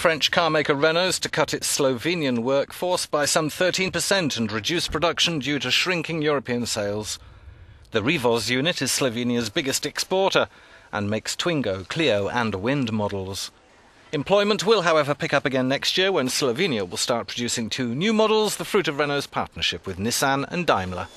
French carmaker Renault is to cut its Slovenian workforce by some 13% and reduce production due to shrinking European sales. The Revoz unit is Slovenia's biggest exporter and makes Twingo, Clio and Wind models. Employment will, however, pick up again next year when Slovenia will start producing two new models, the fruit of Renault's partnership with Nissan and Daimler.